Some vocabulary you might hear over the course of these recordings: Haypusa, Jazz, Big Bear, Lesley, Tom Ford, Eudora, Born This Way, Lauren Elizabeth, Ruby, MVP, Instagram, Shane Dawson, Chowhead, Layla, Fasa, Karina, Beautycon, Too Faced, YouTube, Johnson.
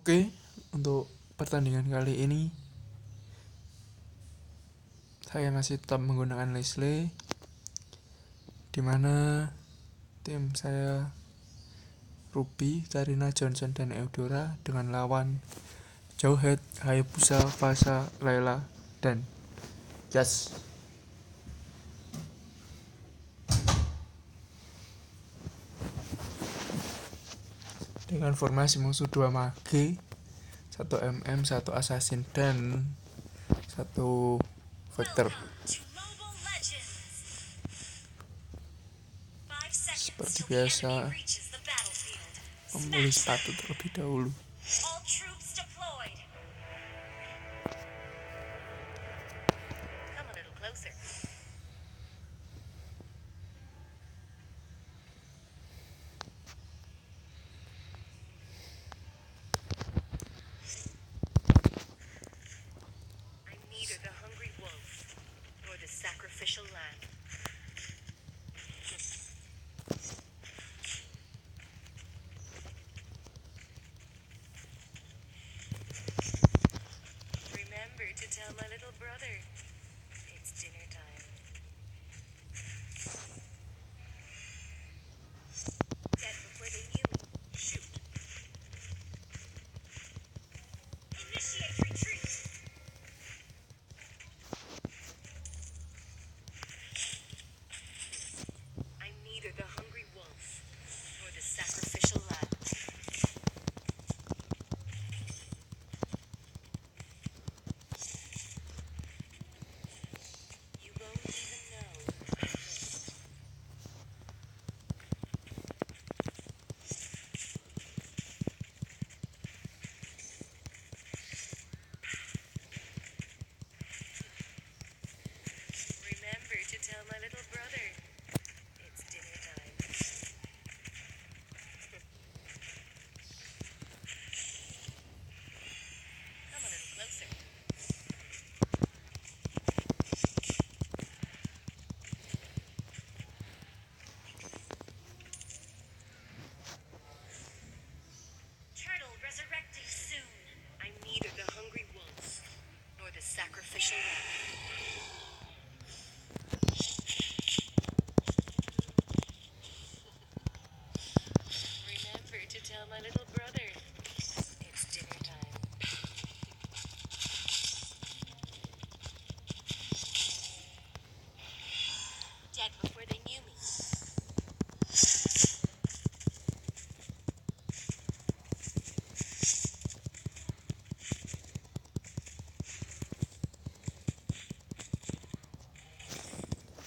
Oke, untuk pertandingan kali ini saya masih tetap menggunakan Lesley, dimana tim saya Ruby, Karina, Johnson, dan Eudora dengan lawan Chowhead, Haypusa, Fasa, Layla, dan Jazz. Dengan formasi musuh 2 mage, 1 MM, 1 assassin, dan 1 vector. Seperti biasa, membeli sepatu terlebih dahulu. Tell my little brother it's dinner time. Dead before they knew. Shoot. Initiate retreat. I'm neither the hungry wolf nor the sacrificial lamb. Tell my little brother it's dinner time. Come a little closer. Turtle resurrecting soon. I'm neither the hungry wolf nor the sacrificial lamb. Tell my little brother it's dinner time. Dead before they knew me.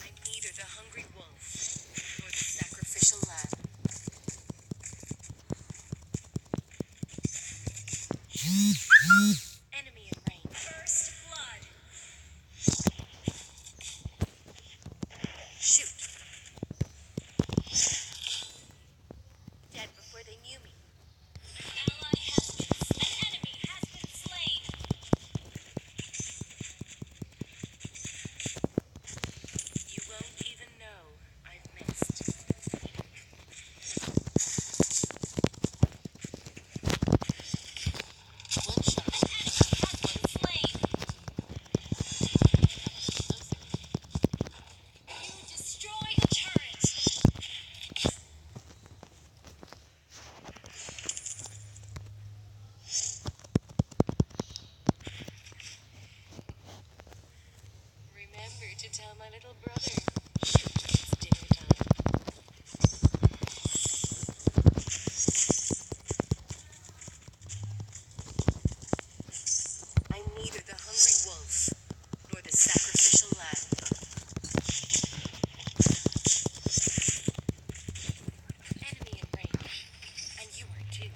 I'm neither the hungry wolf nor the sacrificial lamb. Enemy in range. First blood. Shoot. Dead before they knew me. An enemy has been slain. You won't even know I've missed. To tell my little brother, shoot, it's dinner time. I'm neither the hungry wolf nor the sacrificial lamb. Enemy in range, and you are too.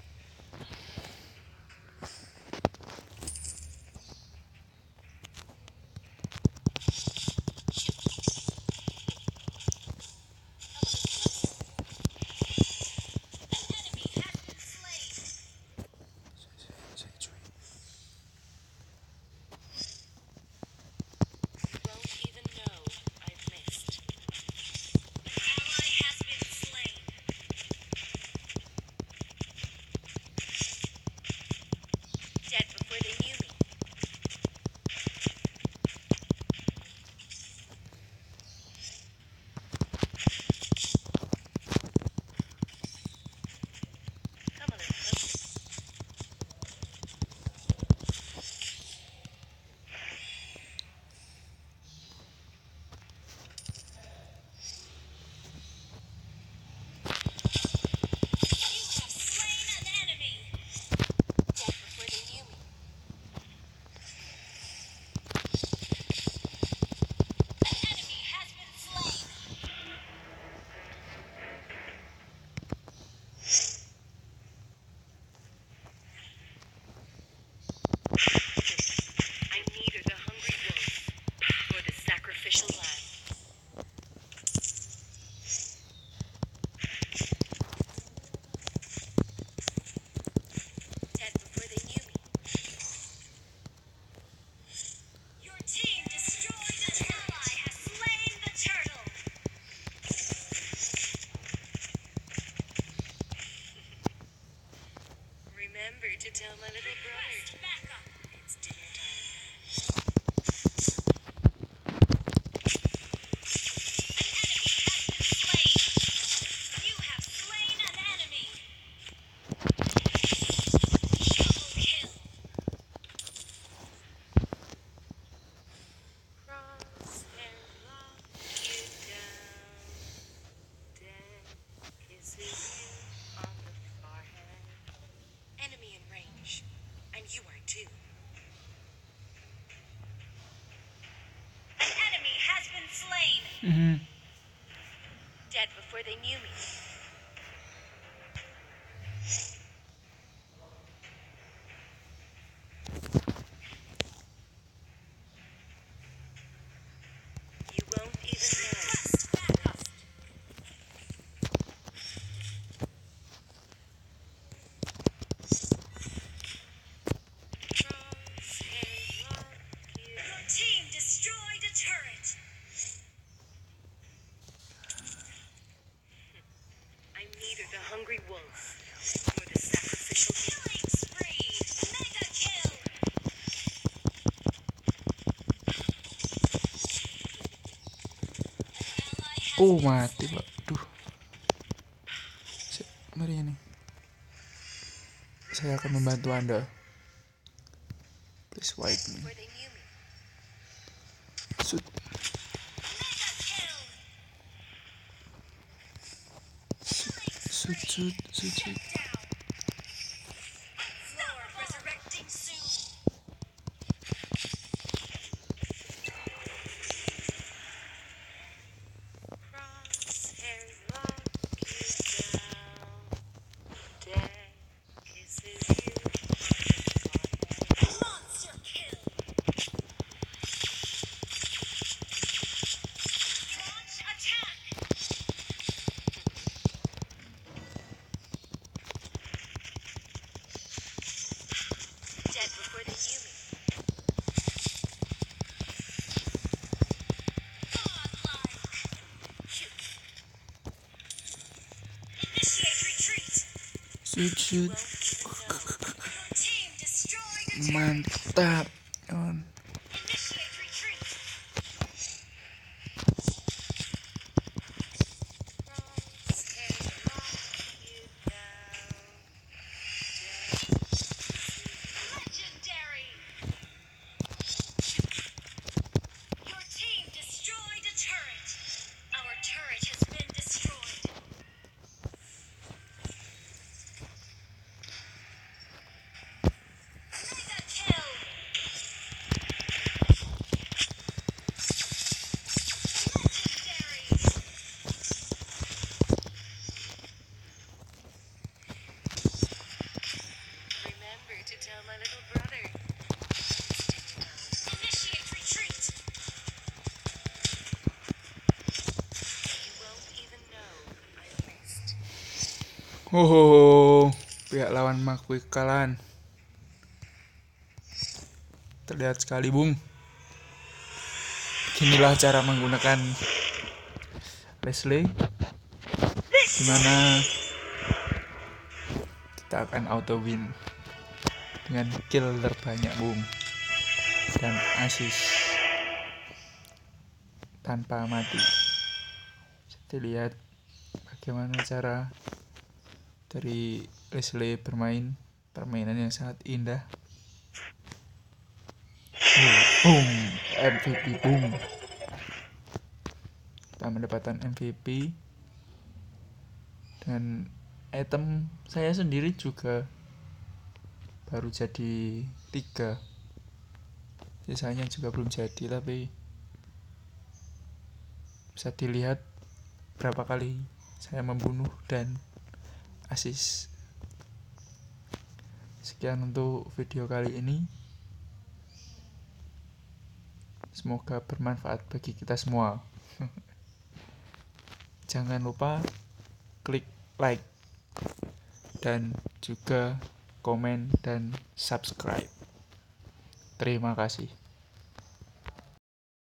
remember to tell my little brother. Back up. It's dinner time. You have slain an enemy. Double kill. Cross and lock you down. Death kisses. You are too. An enemy has been slain. Mm-hmm. Dead before they knew me. You won't even know. Oh mati, waduh. Mari ini. Saya akan membantu Anda. Please wait me. Shoot. Shoot. Shoot. Mantap. Oh, pihak lawan mengakui kekalahan. Terlihat sekali, Bung. Inilah cara menggunakan Lesley, di mana kita akan auto win dengan kill terbanyak, Bung, dan assist tanpa mati. Kita lihat bagaimana cara dari Lesley bermain permainan yang sangat indah. Boom, MVP, boom. Kita mendapatkan MVP dan item saya sendiri juga baru jadi 3. Sisanya juga belum jadi, tapi bisa dilihat berapa kali saya membunuh dan asis. Sekian untuk video kali ini. Semoga bermanfaat bagi kita semua. Jangan lupa klik like dan juga komen dan subscribe. Terima kasih.